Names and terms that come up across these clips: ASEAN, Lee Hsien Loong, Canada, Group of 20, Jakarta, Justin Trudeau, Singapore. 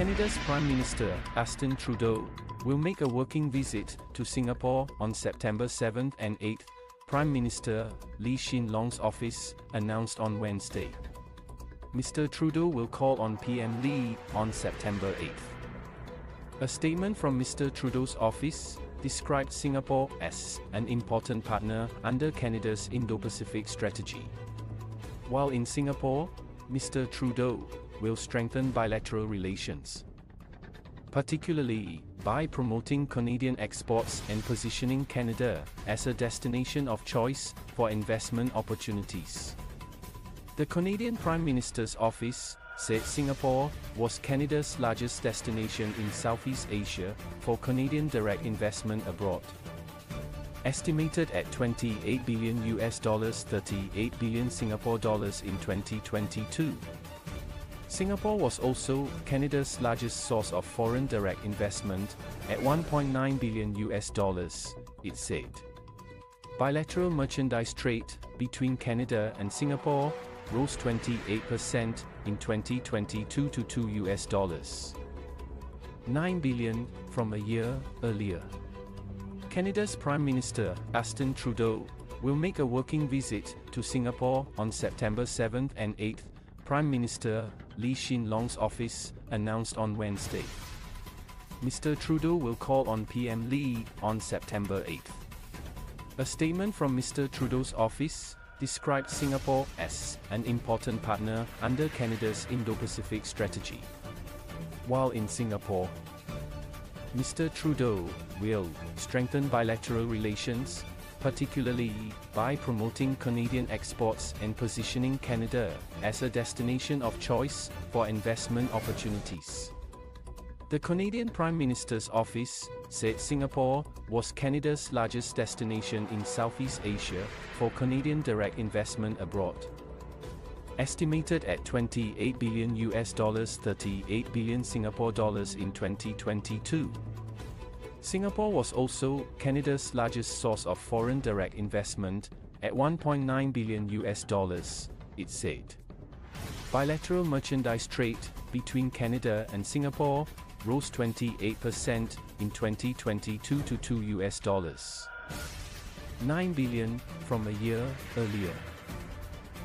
Canada's Prime Minister, Justin Trudeau, will make a working visit to Singapore on September 7 and 8, Prime Minister Lee Hsien Loong's office announced on Wednesday. Mr. Trudeau will call on PM Lee on September 8. A statement from Mr. Trudeau's office described Singapore as an important partner under Canada's Indo-Pacific strategy. While in Singapore, Mr. Trudeau will strengthen bilateral relations, particularly by promoting Canadian exports and positioning Canada as a destination of choice for investment opportunities. The Canadian Prime Minister's office said Singapore was Canada's largest destination in Southeast Asia for Canadian direct investment abroad, estimated at $28 billion, $38 billion Singapore dollars in 2022. Singapore was also Canada's largest source of foreign direct investment at $1.9 billion, it said. Bilateral merchandise trade between Canada and Singapore rose 28% in 2022 to $2.9 billion from a year earlier. Canada's Prime Minister, Justin Trudeau, will make a working visit to Singapore on September 7 and 8, Prime Minister Lee Hsien Loong's office announced on Wednesday. Mr. Trudeau will call on PM Lee on September 8. A statement from Mr. Trudeau's office described Singapore as an important partner under Canada's Indo-Pacific strategy. While in Singapore, Mr. Trudeau will strengthen bilateral relations, particularly by promoting Canadian exports and positioning Canada as a destination of choice for investment opportunities. The Canadian Prime Minister's office said Singapore was Canada's largest destination in Southeast Asia for Canadian direct investment abroad, estimated at $28 billion, $38 billion Singapore dollars in 2022. Singapore was also Canada's largest source of foreign direct investment at $1.9 billion, it said. Bilateral merchandise trade between Canada and Singapore rose 28% in 2022 to $2.9 billion from a year earlier.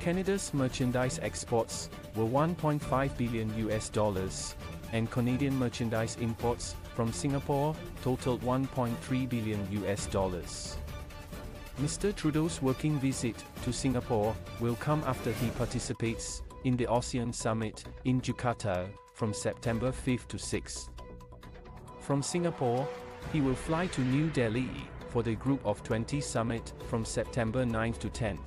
Canada's merchandise exports were $1.5 billion, and Canadian merchandise imports from Singapore totaled $1.3 billion. Mr. Trudeau's working visit to Singapore will come after he participates in the ASEAN Summit in Jakarta from September 5 to 6. From Singapore, he will fly to New Delhi for the Group of 20 summit from September 9 to 10.